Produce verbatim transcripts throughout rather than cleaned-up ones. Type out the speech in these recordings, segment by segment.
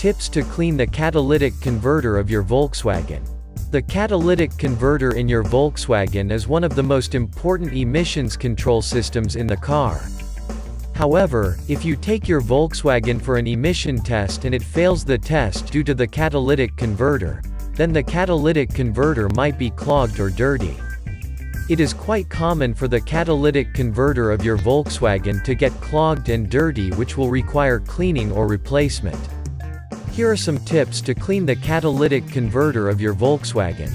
Tips to clean the catalytic converter of your Volkswagen. The catalytic converter in your Volkswagen is one of the most important emissions control systems in the car. However, if you take your Volkswagen for an emission test and it fails the test due to the catalytic converter, then the catalytic converter might be clogged or dirty. It is quite common for the catalytic converter of your Volkswagen to get clogged and dirty, which will require cleaning or replacement. Here are some tips to clean the catalytic converter of your Volkswagen.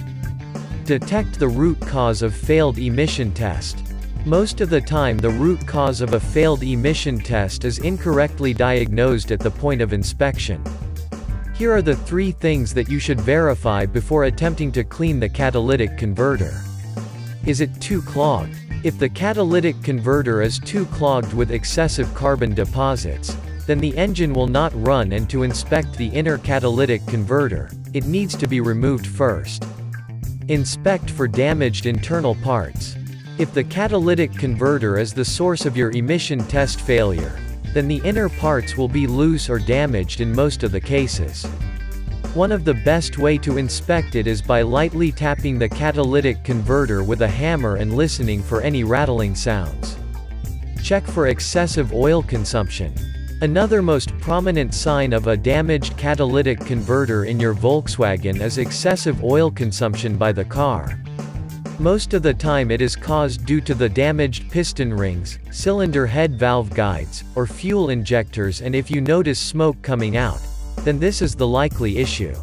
Detect the root cause of failed emission test. Most of the time, the root cause of a failed emission test is incorrectly diagnosed at the point of inspection. Here are the three things that you should verify before attempting to clean the catalytic converter. Is it too clogged? If the catalytic converter is too clogged with excessive carbon deposits, then the engine will not run, and to inspect the inner catalytic converter, it needs to be removed first. Inspect for damaged internal parts. If the catalytic converter is the source of your emission test failure, then the inner parts will be loose or damaged in most of the cases. One of the best way to inspect it is by lightly tapping the catalytic converter with a hammer and listening for any rattling sounds. Check for excessive oil consumption. Another most prominent sign of a damaged catalytic converter in your Volkswagen is excessive oil consumption by the car. Most of the time it is caused due to the damaged piston rings, cylinder head valve guides, or fuel injectors, and if you notice smoke coming out, then this is the likely issue.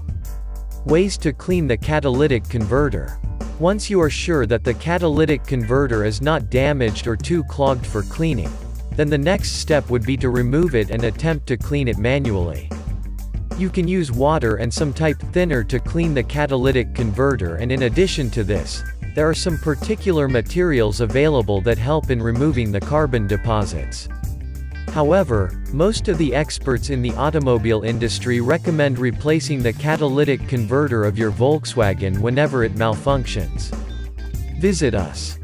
Ways to clean the catalytic converter. Once you are sure that the catalytic converter is not damaged or too clogged for cleaning, then the next step would be to remove it and attempt to clean it manually. You can use water and some type thinner to clean the catalytic converter, and in addition to this, there are some particular materials available that help in removing the carbon deposits. However, most of the experts in the automobile industry recommend replacing the catalytic converter of your Volkswagen whenever it malfunctions. Visit us.